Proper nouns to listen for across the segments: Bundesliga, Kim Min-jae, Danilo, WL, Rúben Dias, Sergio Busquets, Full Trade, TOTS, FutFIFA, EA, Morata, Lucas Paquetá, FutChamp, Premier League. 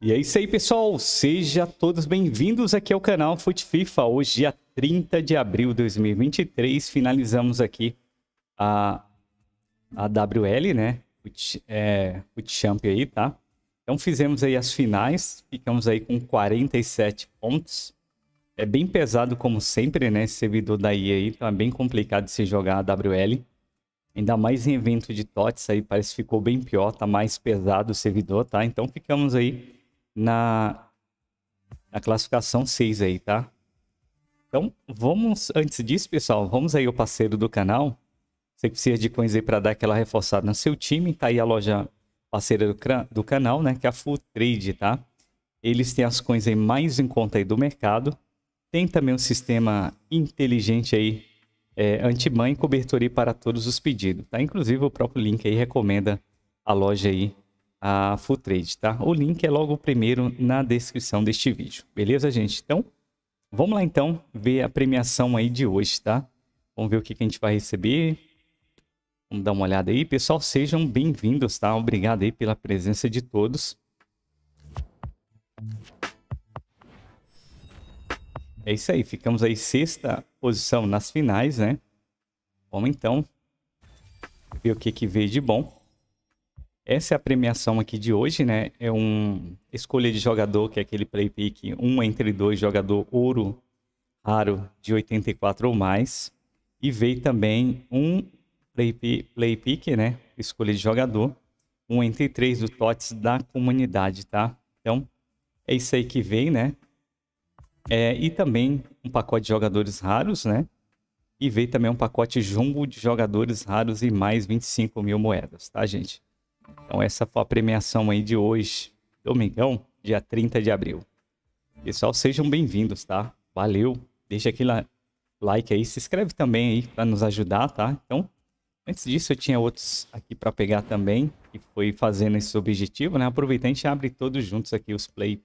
E é isso aí, pessoal. Sejam todos bem-vindos aqui ao canal FutFIFA. Hoje, dia 30 de abril de 2023, finalizamos aqui a WL, né? FutChamp aí, tá? Então, fizemos aí as finais. Ficamos aí com 47 pontos. É bem pesado, como sempre, né? Esse servidor da EA aí. Então, é bem complicado de se jogar a WL. Ainda mais em evento de TOTS aí. Parece que ficou bem pior. Tá mais pesado o servidor, tá? Então, ficamos aí na classificação 6 aí, tá? Então, vamos, antes disso, pessoal, vamos aí ao parceiro do canal. Você precisa de coins aí para dar aquela reforçada no seu time, tá aí a loja parceira do canal, né, que é a Full Trade, tá? Eles têm as coins aí mais em conta aí do mercado. Tem também um sistema inteligente aí, anti-ban e cobertura para todos os pedidos, tá? Inclusive o próprio link aí recomenda a loja aí, a Full Trade, tá? O link é logo primeiro na descrição deste vídeo, beleza, gente? Então, vamos lá então ver a premiação aí de hoje, tá? Vamos ver o que a gente vai receber. Vamos dar uma olhada aí, pessoal. Sejam bem-vindos, tá? Obrigado aí pela presença de todos. É isso aí, ficamos aí sexta posição nas finais, né? Vamos então ver o que veio de bom. Essa é a premiação aqui de hoje, né? É um escolha de jogador, que é aquele play pick 1 entre 2, jogador ouro raro de 84 ou mais. E veio também um play pick, né? Escolha de jogador 1 entre 3 do TOTS da comunidade, tá? Então, é isso aí que veio, né? E também um pacote de jogadores raros, né? E veio também um pacote jumbo de jogadores raros e mais 25 mil moedas, tá, gente? Então essa foi a premiação aí de hoje, domingão, dia 30 de abril. Pessoal, sejam bem-vindos, tá? Valeu, deixa aquele like aí, se inscreve também aí para nos ajudar, tá? Então, antes disso eu tinha outros aqui para pegar também, que foi fazendo esse objetivo, né? Aproveitando, a gente abre todos juntos aqui os play.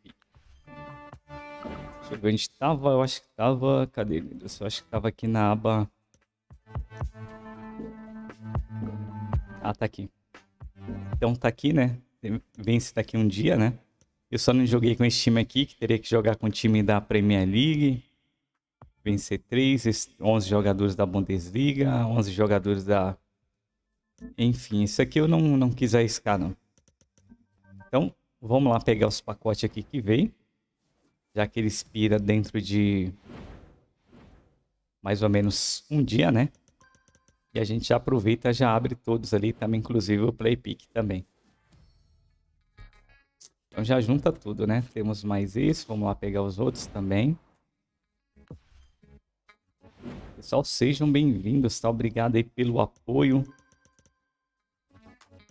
Deixa eu ver, a gente tava, eu acho que tava, cadê? Eu acho que tava aqui na aba... Ah, tá aqui. Então tá aqui, né? Vence daqui um dia, né? Eu só não joguei com esse time aqui, que teria que jogar com o time da Premier League. Vencer 3, 11 jogadores da Bundesliga, 11 jogadores da... Enfim, isso aqui eu não quis arriscar, não. Então, vamos lá pegar os pacotes aqui que veio. Já que ele expira dentro de... mais ou menos um dia, né? E a gente já aproveita, já abre todos ali também, inclusive o play pick também. Então já junta tudo, né? Temos mais isso, vamos lá pegar os outros também. Pessoal, sejam bem-vindos, tá? Obrigado aí pelo apoio.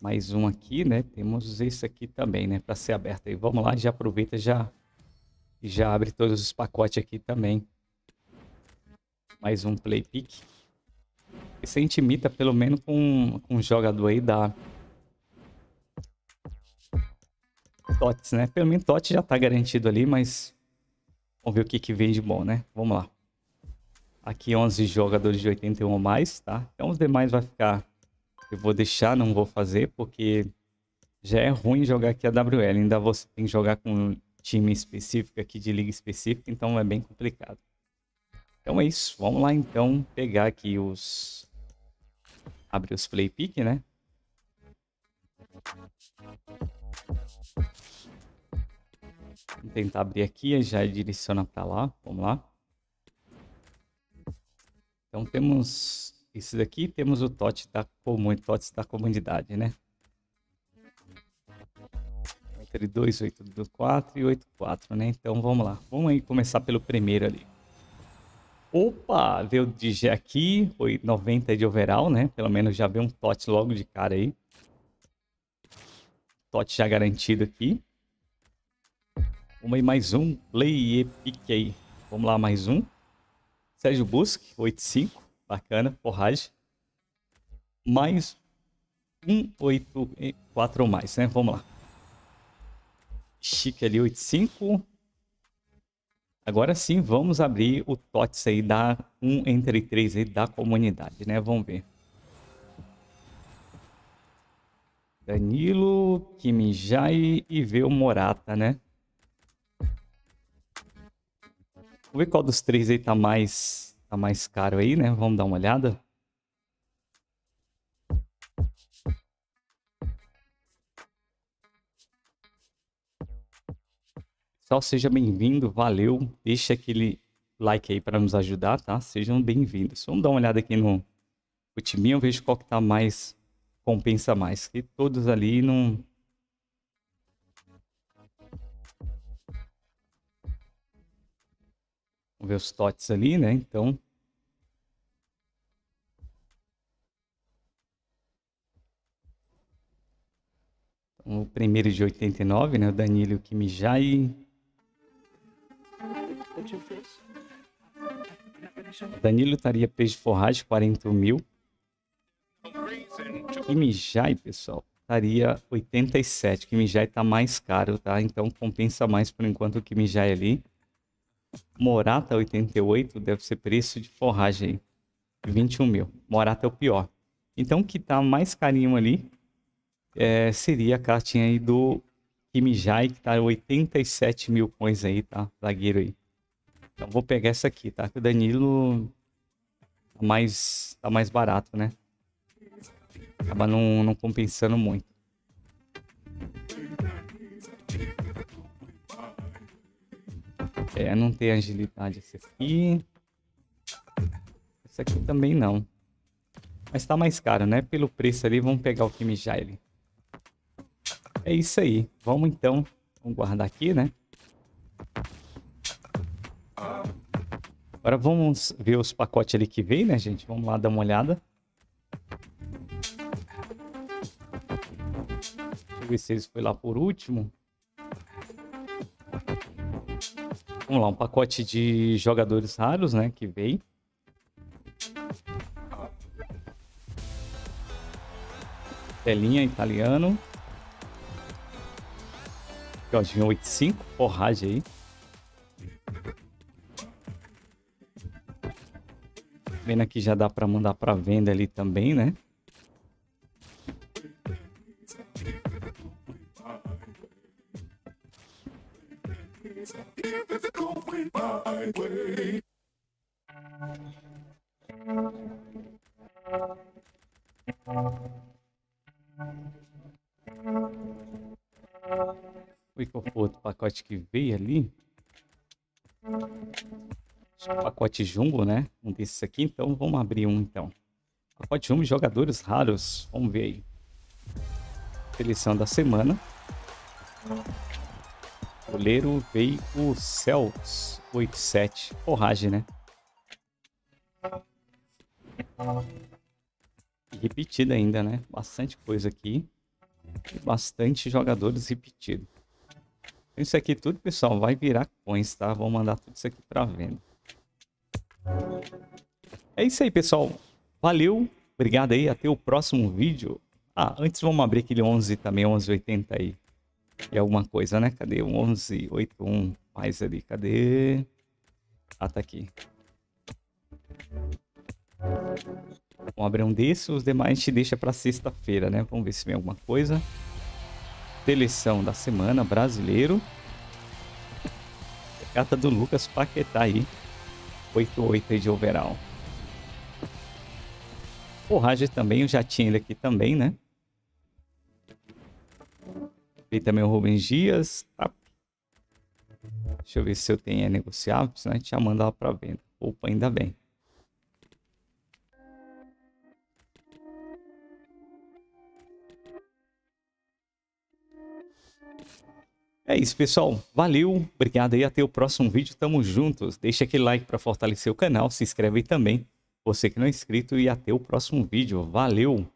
Mais um aqui, né? Temos esse aqui também, né? Para ser aberto aí. Vamos lá, já aproveita, já abre todos os pacotes aqui também. Mais um play pick. Se intimida pelo menos com um jogador aí da TOTS, né? Pelo menos TOTS já tá garantido ali, mas vamos ver o que vem de bom, né? Vamos lá. Aqui 11 jogadores de 81 ou mais, tá? Então os demais vai ficar... Eu vou deixar, não vou fazer, porque já é ruim jogar aqui a WL. Ainda você tem que jogar com um time específico aqui, de liga específica, então é bem complicado. Então é isso, vamos lá então pegar aqui os... abrir os play pick, né? Vou tentar abrir aqui, já direciona para lá, vamos lá. Então temos esse daqui, temos o TOTS da comunidade, né? Entre 2, 8, 4 e 8, 4, né? Então vamos lá, vamos aí começar pelo primeiro ali. Opa, veio o DJ aqui, foi 90 de overall, né? Pelo menos já veio um TOT logo de cara aí. TOT já garantido aqui. Vamos aí mais um, play e pique aí. Vamos lá, mais um. Sergio Busquets, 85, bacana, forragem. Mais um, 8, 4 ou mais, né? Vamos lá. Chique ali, 85. Agora sim, vamos abrir o TOTS aí da 1 entre 3 aí da comunidade, né? Vamos ver. Danilo, Kim Min-jae e ver o Morata, né? Vamos ver qual dos três aí tá mais caro aí, né? Vamos dar uma olhada. Pessoal, seja bem-vindo, valeu. Deixa aquele like aí para nos ajudar, tá? Sejam bem-vindos. Vamos dar uma olhada aqui no timinho, eu vejo qual que tá mais... compensa mais, que todos ali não... Vamos ver os tots ali, né? Então... o primeiro de 89, né? O Danilo e o Kim Min-jae. O Danilo estaria peixe de forragem, 40 mil. Kim Min-jae, pessoal, estaria 87. Kim Min-jae tá mais caro, tá? Então compensa mais por enquanto o Kim Min-jae ali. Morata 88, deve ser preço de forragem, 21 mil. Morata é o pior. Então o que tá mais carinho ali seria a cartinha aí do Kim Min-jae, que tá 87 mil coins aí, tá? Zagueiro aí. Então vou pegar essa aqui, tá? Que o Danilo tá mais barato, né? Acaba não compensando muito. Não tem agilidade esse aqui. Esse aqui também não. Mas tá mais caro, né? Pelo preço ali, vamos pegar o Kim Min-jae. É isso aí. Vamos então. Vamos guardar aqui, né? Agora vamos ver os pacotes ali que vem, né, gente? Vamos lá dar uma olhada. Deixa eu ver se foi lá por último. Vamos lá, um pacote de jogadores raros, né, que veio. Telinha, italiano. Aqui, ó, de 85, forragem aí. Vendo aqui já dá pra mandar pra venda ali também, né. Outro pacote que veio ali, pacote jumbo, né? Um desses aqui. Então vamos abrir um. Então, pacote jumbo, jogadores raros. Vamos ver aí. Seleção da semana. Goleiro veio o Celts 87. Forragem, né? E repetida ainda, né? Bastante coisa aqui. E bastante jogadores repetidos. Isso aqui tudo, pessoal, vai virar coins, tá? Vou mandar tudo isso aqui pra venda. É isso aí, pessoal. Valeu. Obrigado aí. Até o próximo vídeo. Ah, antes vamos abrir aquele 11 também, 1180 aí. E alguma coisa, né? Cadê o 1181? Mais ali, cadê? Ah, tá aqui. Vamos abrir um desses, os demais a gente deixa pra sexta-feira, né? Vamos ver se vem alguma coisa. Seleção da semana, brasileiro. Carta do Lucas Paquetá aí. 8-8 aí de overall. Forragem também, eu já tinha ele aqui também, né? Tem também o Rúben Dias. Tá. Deixa eu ver se eu tenho negociável, senão a gente já manda lá pra venda. Opa, ainda bem. É isso, pessoal. Valeu. Obrigado aí. Até o próximo vídeo. Tamo juntos. Deixa aquele like para fortalecer o canal. Se inscreve aí também. Você que não é inscrito. E até o próximo vídeo. Valeu.